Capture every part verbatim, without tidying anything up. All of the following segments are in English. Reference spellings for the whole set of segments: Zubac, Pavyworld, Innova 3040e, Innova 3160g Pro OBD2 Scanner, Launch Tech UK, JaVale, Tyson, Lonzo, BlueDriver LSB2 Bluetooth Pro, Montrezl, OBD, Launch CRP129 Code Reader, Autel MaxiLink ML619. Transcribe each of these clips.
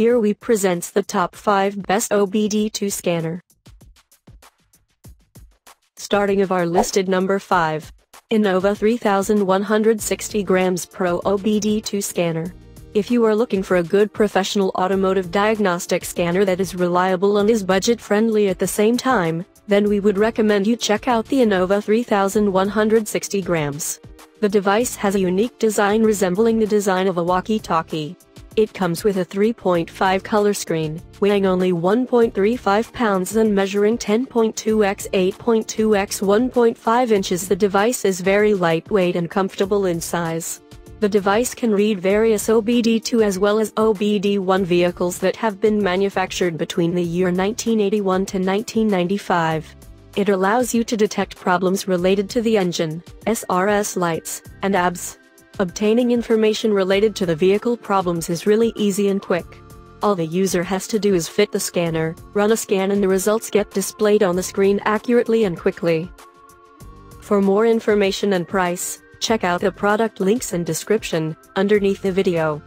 Here we presents the top five best O B D two scanner. Starting of our listed number five, Innova thirty-one sixty grams Pro O B D two Scanner. If you are looking for a good professional automotive diagnostic scanner that is reliable and is budget-friendly at the same time, then we would recommend you check out the Innova thirty-one sixty grams. The device has a unique design resembling the design of a walkie-talkie. It comes with a three point five color screen, weighing only one point three five pounds and measuring ten point two by eight point two by one point five inches. The device is very lightweight and comfortable in size. The device can read various O B D two as well as O B D one vehicles that have been manufactured between the year nineteen eighty-one to nineteen ninety-five. It allows you to detect problems related to the engine, S R S lights, and A B S. Obtaining information related to the vehicle problems is really easy and quick. All the user has to do is fit the scanner, run a scan, and the results get displayed on the screen accurately and quickly. For more information and price, check out the product links and description underneath the video.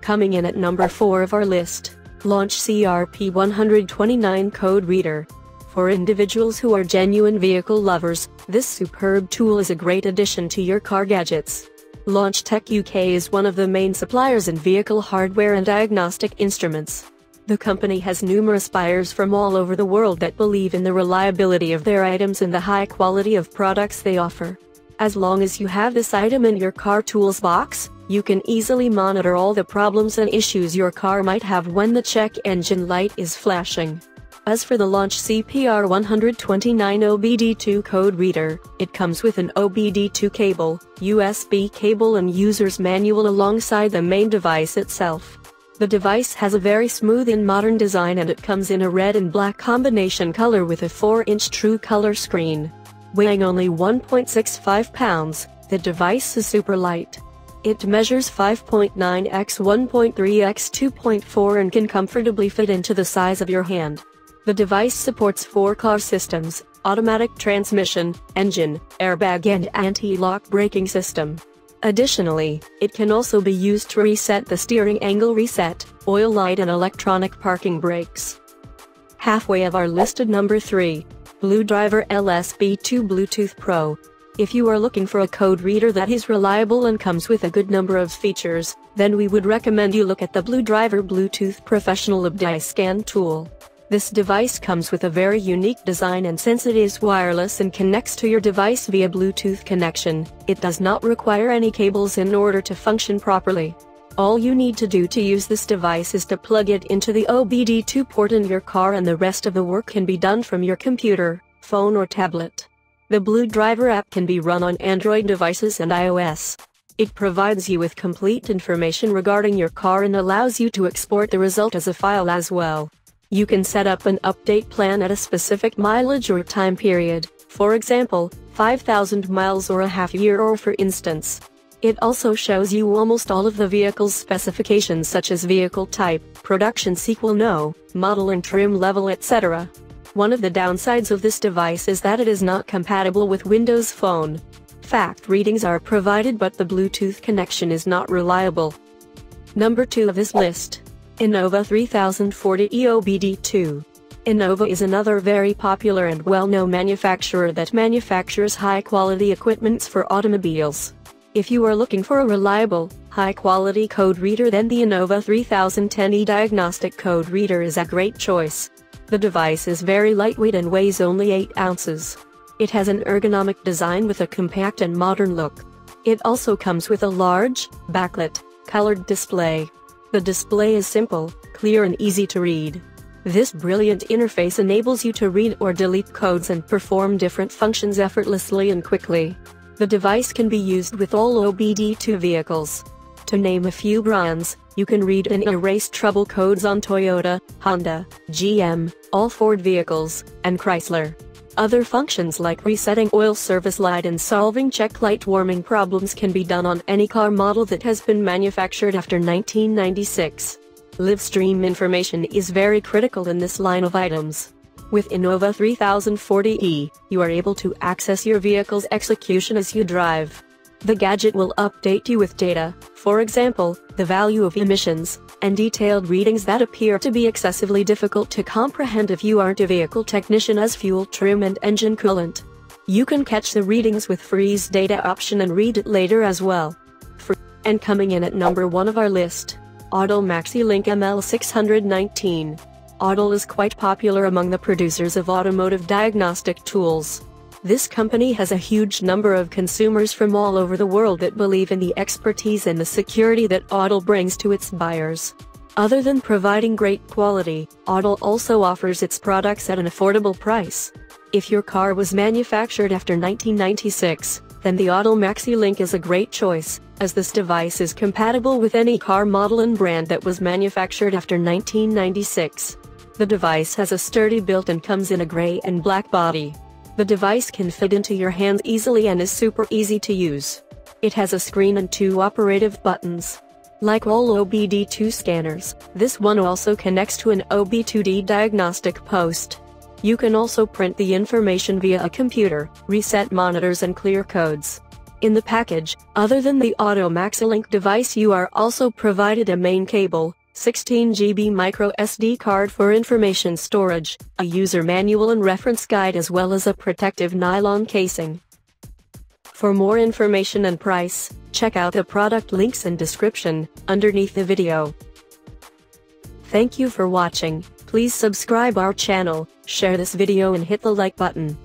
Coming in at number four of our list, Launch C R P one twenty-nine Code Reader. For individuals who are genuine vehicle lovers, this superb tool is a great addition to your car gadgets. Launch Tech U K is one of the main suppliers in vehicle hardware and diagnostic instruments. The company has numerous buyers from all over the world that believe in the reliability of their items and the high quality of products they offer. As long as you have this item in your car tools box, you can easily monitor all the problems and issues your car might have when the check engine light is flashing. As for the Launch C R P one twenty-nine O B D two Code Reader, it comes with an O B D two cable, U S B cable, and user's manual alongside the main device itself. The device has a very smooth and modern design, and it comes in a red and black combination color with a four inch true color screen. Weighing only one point six five pounds, the device is super light. It measures five point nine by one point three by two point four and can comfortably fit into the size of your hand. The device supports four car systems: automatic transmission, engine, airbag, and anti-lock braking system. Additionally, it can also be used to reset the steering angle reset, oil light, and electronic parking brakes. Halfway of our listed number three, BlueDriver L S B two Bluetooth Pro. If you are looking for a code reader that is reliable and comes with a good number of features, then we would recommend you look at the BlueDriver Bluetooth Professional O B D two Scan tool. This device comes with a very unique design, and since it is wireless and connects to your device via Bluetooth connection, it does not require any cables in order to function properly. All you need to do to use this device is to plug it into the O B D two port in your car, and the rest of the work can be done from your computer, phone, or tablet. The BlueDriver app can be run on Android devices and iOS. It provides you with complete information regarding your car and allows you to export the result as a file as well. You can set up an update plan at a specific mileage or time period, for example, five thousand miles or a half year, or for instance. It also shows you almost all of the vehicle's specifications, such as vehicle type, production sequel no, model and trim level, et cetera. One of the downsides of this device is that it is not compatible with Windows Phone. Fact readings are provided, but the Bluetooth connection is not reliable. Number two of this list, Innova thirty forty O B D two. Innova is another very popular and well-known manufacturer that manufactures high-quality equipments for automobiles. If you are looking for a reliable, high-quality code reader, then the Innova thirty ten Diagnostic Code Reader is a great choice. The device is very lightweight and weighs only eight ounces. It has an ergonomic design with a compact and modern look. It also comes with a large, backlit, colored display. The display is simple, clear, and easy to read. This brilliant interface enables you to read or delete codes and perform different functions effortlessly and quickly. The device can be used with all O B D two vehicles. To name a few brands, you can read and erase trouble codes on Toyota, Honda, G M, all Ford vehicles, and Chrysler. Other functions like resetting oil service light and solving check light warming problems can be done on any car model that has been manufactured after nineteen ninety-six. Live stream information is very critical in this line of items. With Innova thirty forty E, you are able to access your vehicle's execution as you drive. The gadget will update you with data, for example, the value of emissions, and detailed readings that appear to be excessively difficult to comprehend if you aren't a vehicle technician, as fuel trim and engine coolant. You can catch the readings with freeze data option and read it later as well. For, and coming in at number one of our list, Autel MaxiLink M L six nineteen. Autel is quite popular among the producers of automotive diagnostic tools. This company has a huge number of consumers from all over the world that believe in the expertise and the security that Autel brings to its buyers. Other than providing great quality, Autel also offers its products at an affordable price. If your car was manufactured after nineteen ninety-six, then the Autel MaxiLink is a great choice, as this device is compatible with any car model and brand that was manufactured after nineteen ninety-six. The device has a sturdy build and comes in a gray and black body. The device can fit into your hands easily and is super easy to use. It has a screen and two operative buttons. Like all O B D two scanners, this one also connects to an O B D two diagnostic post. You can also print the information via a computer, reset monitors and clear codes. In the package, other than the Autel MaxiLink device, you are also provided a main cable, sixteen gigabyte micro S D card for information storage, a user manual and reference guide, as well as a protective nylon casing. For more information and price, check out the product links and description underneath the video. Thank you for watching. Please subscribe our channel, share this video and hit the like button.